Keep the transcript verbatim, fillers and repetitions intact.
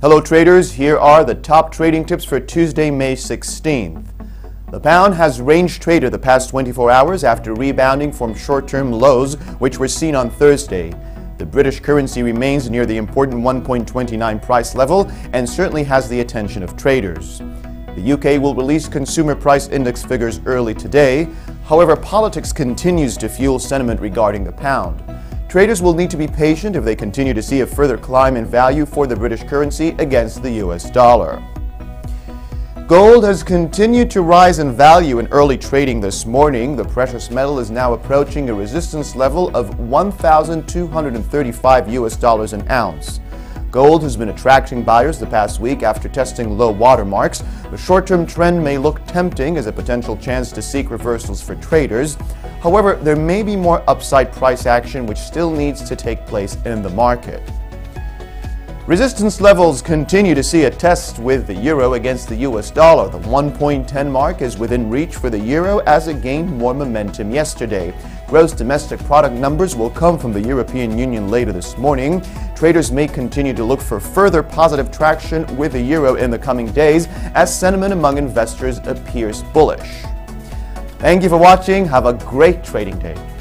Hello traders, here are the top trading tips for Tuesday, May sixteenth. The pound has range traded the past twenty-four hours after rebounding from short-term lows which were seen on Thursday. The British currency remains near the important one point two nine price level and certainly has the attention of traders. The U K will release consumer price index figures early today. However, politics continues to fuel sentiment regarding the pound. Traders will need to be patient if they continue to see a further climb in value for the British currency against the U S dollar. Gold has continued to rise in value in early trading this morning. The precious metal is now approaching a resistance level of one thousand two hundred thirty-five U S dollars an ounce. Gold has been attracting buyers the past week after testing low watermarks. The short-term trend may look tempting as a potential chance to seek reversals for traders. However, there may be more upside price action which still needs to take place in the market. Resistance levels continue to see a test with the euro against the U S dollar. The one point one zero mark is within reach for the euro as it gained more momentum yesterday. Gross domestic product numbers will come from the European Union later this morning. Traders may continue to look for further positive traction with the euro in the coming days as sentiment among investors appears bullish. Thank you for watching. Have a great trading day.